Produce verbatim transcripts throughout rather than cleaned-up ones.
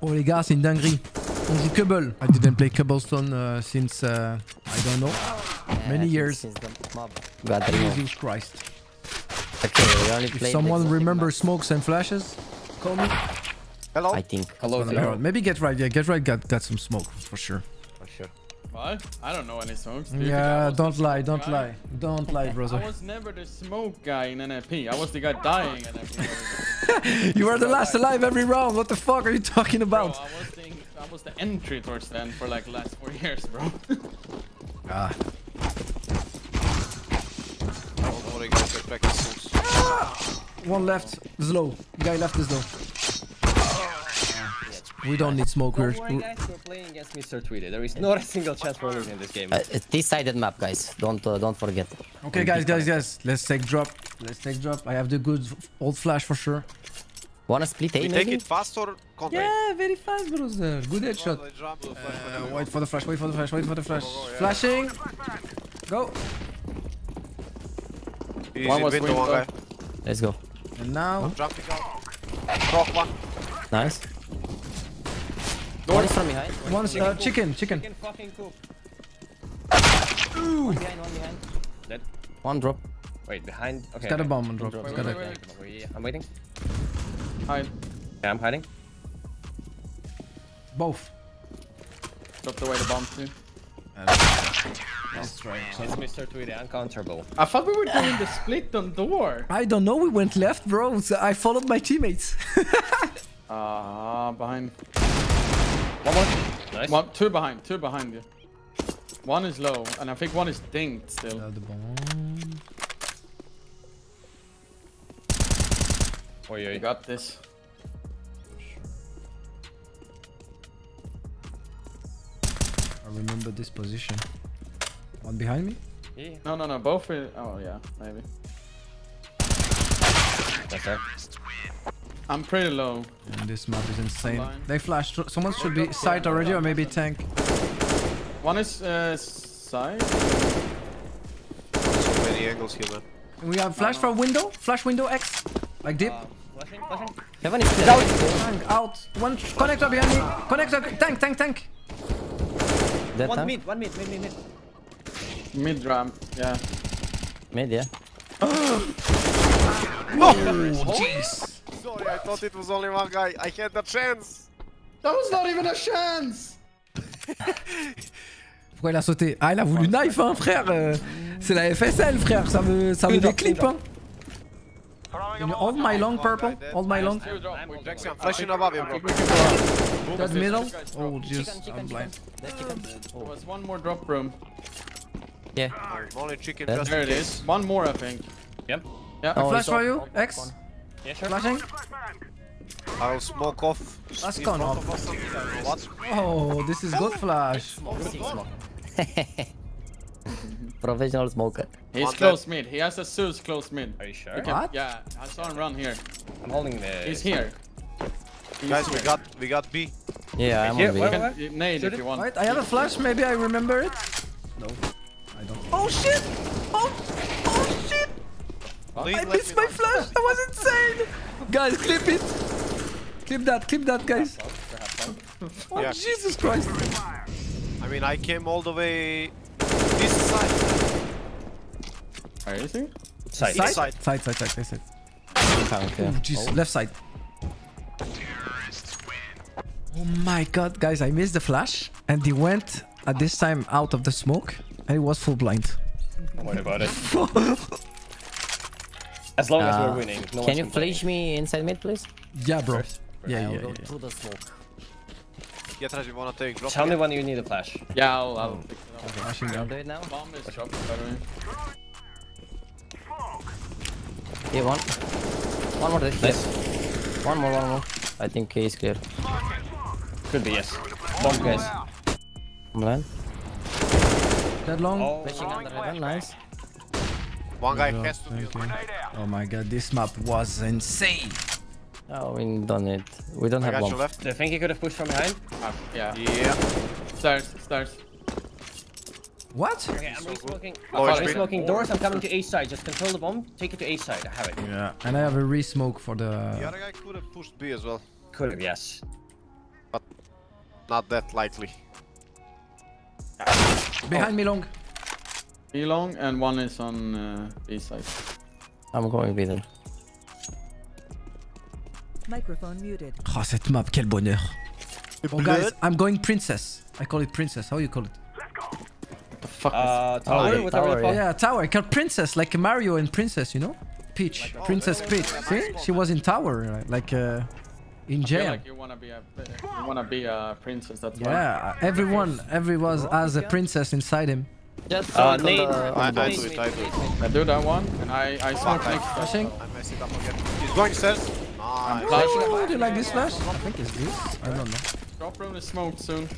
Oh les gars, c'est une dinguerie. On joue Cubble. I didn't play Cobblestone uh, since uh, I don't know yeah, many years. Jesus Christ. Okay, if someone remembers smokes and flashes, call me. Hello. I think. Hello. Hello. Maybe Get Right. Yeah, Get Right got got some smoke for sure. For sure. What? I don't know any smokes. Dude. Yeah, don't lie, don't guy. lie, don't lie, brother. I was never the smoke guy in N F P. I was the guy dying in N F P. You were the last alive every round. What the fuck are you talking about? Bro, I was the, I was the entry towards the end for like last four years, bro. Ah. One left is low. Guy left is low. We don't need smoke. Don't worry, we're, guys, we're playing against Mister Tweedy. There is not a single chance for losing in this game. Uh, it's this-sided map, guys. Don't uh, don't forget. Okay, guys, guys, guys. Let's take drop. Let's take drop. I have the good old flash for sure. Wanna split A? We take it fast or contact? Yeah, very fast, brother. Good headshot. Uh, wait for the flash. Wait for the flash. Wait for the flash. Go, go, yeah. Flashing. Go. Easy, one was window, one guy. Let's go. And now. Huh? Nice. One is from behind. One is uh, chicken, chicken. Chicken fucking cook. One behind, one behind. Dead. One drop. Wait, behind. Okay. He's got a bomb and drop. Wait, wait, wait, wait, wait. I'm waiting. Hide. Yeah, I'm hiding. Both. Dropped away the bomb too. That's right. It's Mister Tweedy, uncounterable. I thought we were doing the split on door. I don't know, we went left, bro. So I followed my teammates. Ah, uh, behind. One more. Nice. One, two behind, two behind you. One is low, and I think one is dinged still. Uh, the bomb. Oh, yeah, you got this. I remember this position. One behind me? Yeah. No, no, no, both are... Oh, yeah, maybe. That's her. I'm pretty low. And this map is insane. Online. They flashed. Someone should be side already or maybe tank. One is uh, side. So many angles here, man. We have flash oh, no. from window. Flash window X. Like deep. Uh, flashing, flashing. Heaven is out. Tank out. One connector behind me. Connector. Tank, tank, tank. That one tank? mid, one mid, mid, mid, mid. Mid ramp, yeah. Mid, yeah. Oh, jeez. Sorry, I thought it was only one guy. I had the chance. That was not even a chance. Pourquoi il a sauté? Ah, il a voulu knife, hein, frère. C'est la F S L, frère. Ça veut, ça veut des clips, hein. Hold my long purple. Hold my long. Flashing above him, bro. That middle. Oh, jeez. I'm blind. There was one more drop room. Yeah. Only chicken. There it is. One more, I think. Yep. Yeah. A flash for you, X. Yeah, sure. Flashing. I'll smoke off. That's gone off. What? Oh, this is good flash. Smoke. Smoke. Professional smoker. He's One close dead. mid. He has a Zeus close mid. Are you sure? You can, what? Yeah, I saw him run here. I'm holding the. He's here. He's Guys, here. we got we got B. Yeah, I'm on yeah, B. Where, where? You can nade if you want. Right, I have a flash. Maybe I remember it. No, I don't. Oh shit! Oh, oh shit! Please I missed me my flash! That was insane! Guys, clip it! Clip that, clip that, guys! Oh, yeah. Jesus Christ! I mean, I came all the way... This side! Are you seeing? Side. Side? Side, side, side, side, side, side. Oh, jeez, oh. Left side. Oh my god, guys, I missed the flash. And he went, at this time, out of the smoke. And he was full blind. Don't worry about it. As long uh, as we're winning. No can you flash me inside mid, please? Yeah, bro. First, first. Yeah, yeah, yeah, yeah. Through the smoke. Tell me when you need a flash. Yeah, I'll... I'll oh. pick it up. Okay. I'll do it now. Bomb is dropped, by the way. Here, one. One more. This. Yes. One more, one more. I think he is clear. Could be, yes. Bomb, guys. I'm blind. That long. Oh. Flashing under heaven, nice. One guy oh, has to use grenade out. Oh my god, this map was insane. Oh, we done it. We don't I have bomb. Do you think he could have pushed from behind? Uh, yeah. Yeah. Stairs, stairs. What? Okay, I'm re-smoking. Oh, I'm re-smoking doors. I'm coming to A side. Just control the bomb. Take it to A side. I have it. Yeah. And I have a re-smoke for the... The other guy could have pushed B as well. Could have, yes. but not that likely. Behind oh. me long. B long and one is on uh, B side. I'm going B then. Microphone muted. Oh, cette map, quel bonheur. Oh guys, I'm going princess. I call it princess. How you call it? Let's go. What the fuck uh, is tower, tower, tower, yeah. yeah, tower. I call princess like Mario and princess, you know? Peach. Like princess oh, Peach. See? She was in tower, like uh, in jail. I feel like you wanna be a, you wanna be a princess, that's why. Yeah, right. everyone, everyone has a princess inside him. Just uh, Nate. Uh, I, I do it, I do it. I do that one, and I, I saw Nick flashing. I messed it up again. He's going stairs. I'm flashing. Oh, do you like this flash? I think it's this. I don't know. Drop room is smoked soon.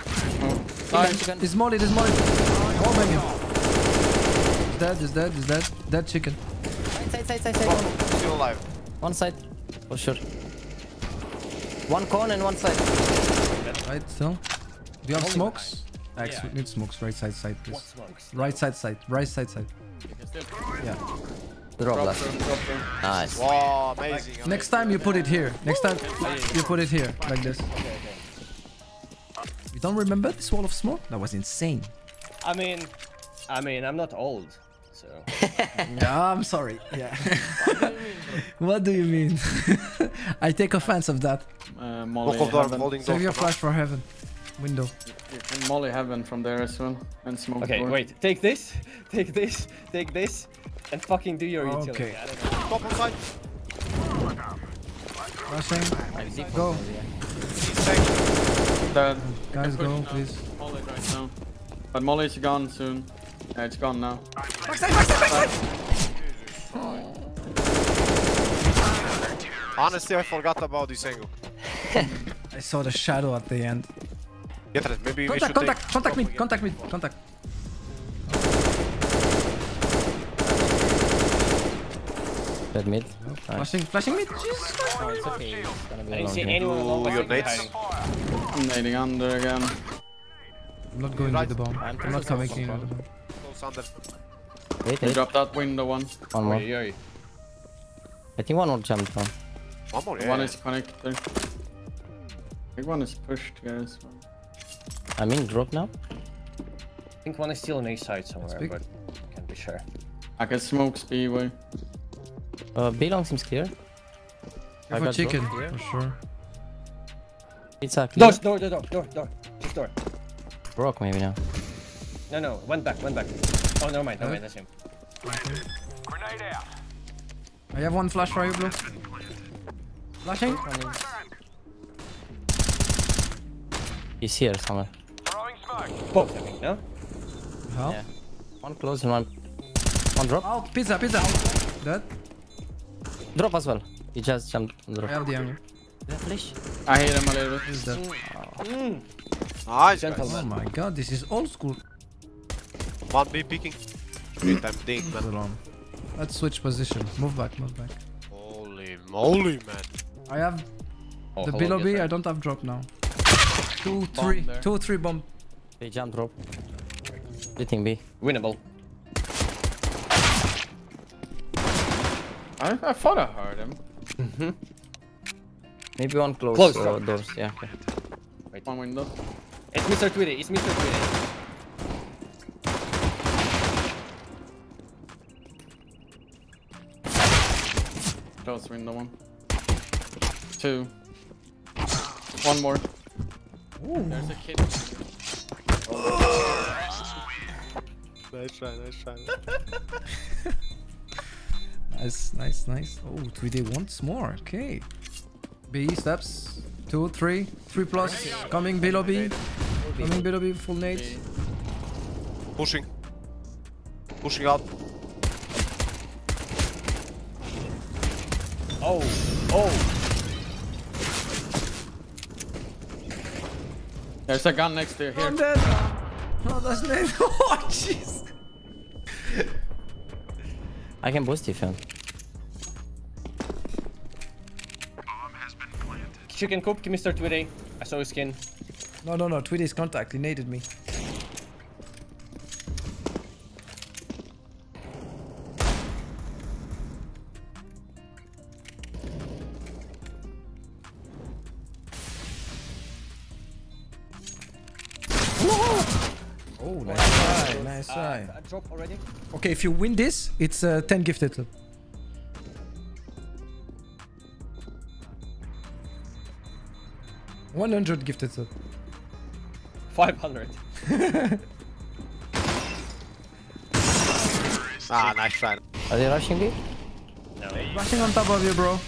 Smoke. It's molly, it's molly. Oh my god. He's dead, he's dead, he's dead. Dead chicken. Side, side, side, side. Oh, still alive. One side. For sure. One cone and one side. Right, still. Do you have Only smokes? I yeah. need smokes. Right side, side, please. Smokes? Right side, side. Right side, side. Yeah. Drop last. Nice. Wow, amazing. Next amazing. time you put it here. Next time you put it here. Like this. Okay, okay. You don't remember this wall of smoke? That was insane. I mean, I mean, I'm not old. So. No, I'm sorry. Yeah. What do you mean? I take offense of that. Uh, Molly holding Save your flash for heaven. Window. You can molly heaven from there as well. And smoke. Okay, board. wait. Take this. Take this. Take this. And fucking do your utility. Okay. I don't know. Top on side. Rushing. Go. Dead. Guys, go, please. Molly right now. But molly's gone soon. Yeah, it's gone now. Backside, backside, backside! Oh. Honestly, I forgot about this angle. I saw the shadow at the end. Get it, maybe contact, we should contact, take... contact me, contact me, contact. Dead mid. No. Flashing, flashing mid. Jesus Christ. Oh, it's okay. It's gonna be I didn't see anyone along with you. Nading under again. I'm not going right. with the bomb. I'm, I'm not coming in. So Under. Wait, wait. Drop that window one. One more. Oy, oy. I think one will jump down. One more. Yeah. One is connected. I think one is pushed, guys. I mean, drop now. I think one is still on A side somewhere, but I can't be sure. I can smoke speedway. Uh, B long seems clear. I got chicken for sure. It's a clear. Door, door, door, door, door, just door. Broke maybe now. No, no, went back, went back. Oh, never mind, never mind, that's him. Grenade out. I have one flash for you, Blue. Flashing? He's here somewhere. Throwing smoke. Both, I think, no? Huh? Yeah. One close and one. One drop. Oh, pizza, pizza. Dead. Drop as well. He just jumped on the drop. I have the ammo. Did I flash? I hit him a little bit. He's dead. Oh. Mm. Nice, oh my god, this is old school. One B peeking. Shit, I'm dead, man. Let's switch position. Move back, move back. Holy moly, man. I have oh, the below B. I don't have drop now. Two, three. Two, three bomb. They jump drop. Splitting B. Winnable. I, I thought I heard him. Mm-hmm. Maybe one close, close uh, doors. Yeah. Okay. Wait. One window. It's Mister Tweety. It's Mister Tweety. Close window one. Two. One more. Ooh. There's a kid. Oh. Nice try, nice try. Nice, nice, nice. Oh, three D once more. Okay. B steps. Two, three. Three plus. Coming below B. Coming below B. Full nade. Pushing. Pushing out. Oh, oh. There's a gun next to you. Here. I'm dead. Oh, that's dead. Oh, jeez. I can boost you, fam. Chicken coop, Mister Tweety. I saw his skin. No, no, no. Tweety's contact. He naded me. Oh, nice try, oh, nice try. Uh, drop already. Okay, if you win this, it's uh, ten gifted. one hundred gifted. five hundred. Ah, nice try. Are they rushing me? No. They're rushing on top of you, bro.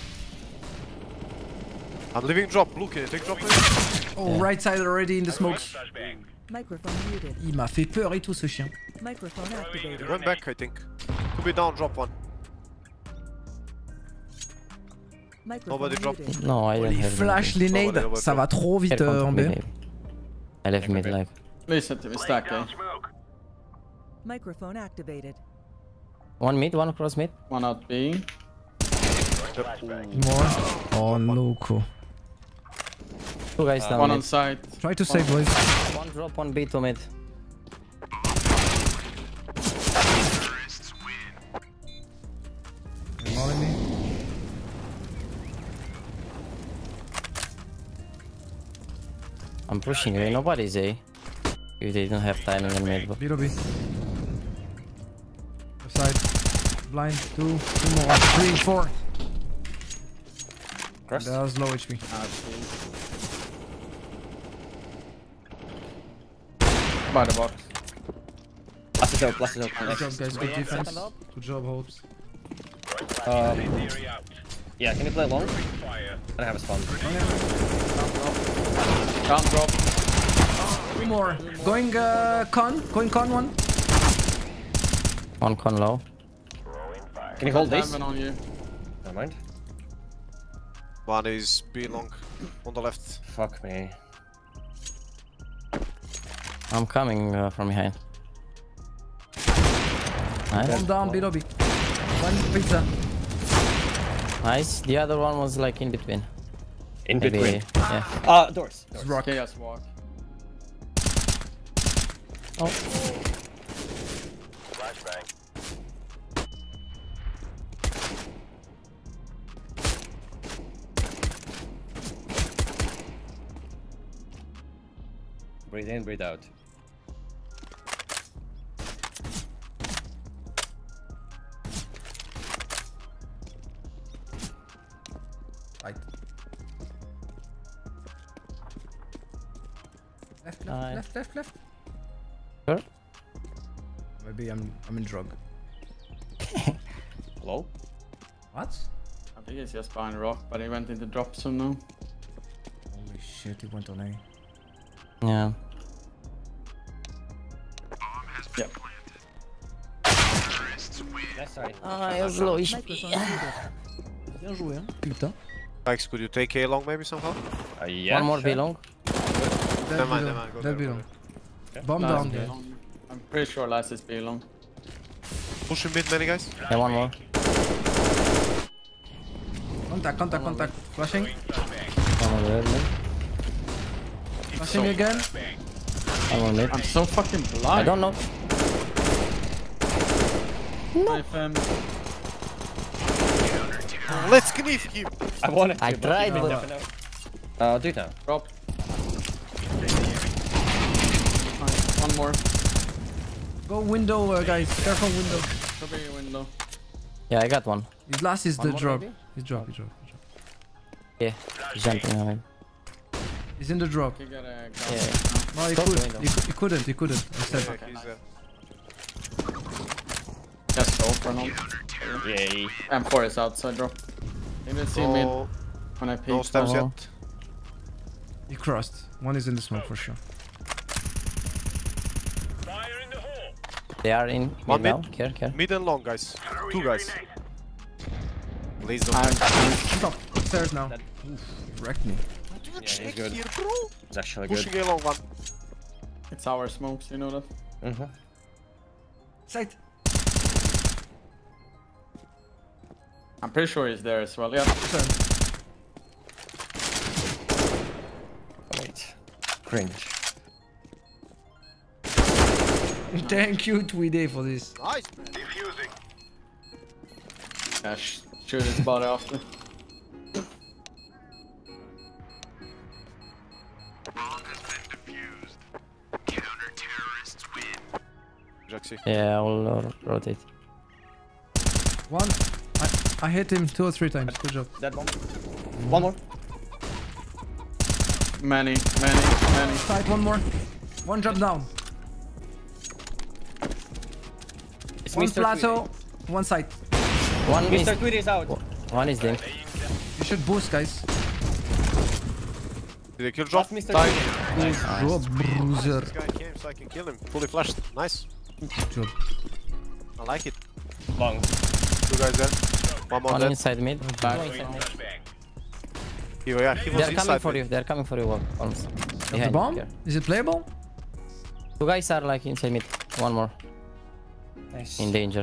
I'm leaving drop. Look, take drop. Oh, yeah. Right side already in the smokes. Il m'a fait peur et tout ce chien. Run back, I think. Could be down, drop one. Nobody drop. No, I don't have flash les nades, ça va trop vite euh, en B. I left mid life. Listen to me, stack. Microphone activated. One mid, one cross mid. One out B. More. Oh, loco. Two guys down. One on side. Try to save, boys. One drop, one B to mid. I'm pushing you. Nobody's A. If they don't have time in the mid. B to B. Side. Blind. Two. Two more. Three. Four. That was low H P. By the box. Blast it out, blast it out. Good job, guys. Good defense. Good job, Hopes. Um, yeah, can you play long? I don't have a spawn. Can't drop. Three more. Going uh, con. Going con one. One con low. Can you hold this? Never mind. One is B long, on the left. Fuck me. I'm coming uh, from behind. Nice. One down, B lobby. One pizza. Nice. The other one was like in between. In Maybe, between? Yeah. Uh, doors. Doors. Rock. Chaos walk. Oh. Flashbang. Breathe in, breathe out. Right. Left, left, right. left, left, left. Sure. Maybe I'm I'm in drug. Hello? What? I think it's just behind rock, but he went into drop zone now. Holy shit, he went on A. Yeah. Yep. Ah, it was low H P. Bien joué, hein. Putain. Max, could you take A long maybe somehow? Uh, yeah, One more sure. B long. Never mind, never mind. That B long. Okay. Bomb down, dude. I'm pretty sure last is B long. Push him mid, many guys. Yeah, one more. Contact, contact, contact. Flashing. One more there, Flashing so again. I'm, I'm so fucking blind. I don't know. No. Let's knife him. I wanted to. I tried. But no. Uh, do it now. Drop. One more. Go window, uh, guys. Careful window. Cover your window. Yeah, I got one. His last is one the drop. He's drop. He's drop. He's drop. Yeah. Jumping on him. He's in the drop. You gotta go. Yeah. No, he, could, he, he couldn't. He couldn't. Instead. Yeah, okay, nice. Just open him. Yay. M four is outside drop. You didn't see me when I peeked. No steps yet. He crossed. One is in the smoke for sure. Fire in the hole. They are in one mid, mid, care, care. Mid and long, guys. Two guys. Please don't. Stop. Upstairs now. Oof, wrecked me. Yeah, he's good. Here, bro. It's actually Pushing good. Along one. It's our smokes, you know that? Mm-hmm. Sight! I'm pretty sure he's there as well, yeah. Wait. Cringe. Thank you, Tweeday, for this. Nice! Diffusing. Yeah, sh shoot his body after. Bomb has been defused. Counter-terrorists win. Jaxi. Yeah, I'll uh, rotate. One. I, I hit him two or three times. Good job. That one. One more. Many, many, many. Side, one more. One drop down. It's one plateau, one side. One Mister Tweety is out. One is dead. You should boost, guys. Did they kill drop? Mister Tweety. Drop, bruiser. This guy came so I can kill him. Fully flashed. Nice. Good job. I like it. Long. Two guys there. One more. One dead. Inside mid. Back. One inside mid. He, yeah, he was They're coming for mid. you. They're coming for you. Almost. The bomb? Here. Is it playable? Two guys are like inside mid. One more. Nice. In danger.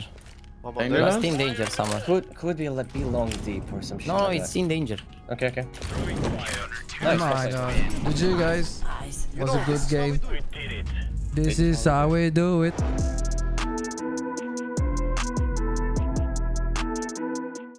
Just in danger somewhere. Could, could be like be long deep or some shit. No, like it's that. in danger. Okay, okay. Oh my god. G G guys. It was a good game. This is how we do it.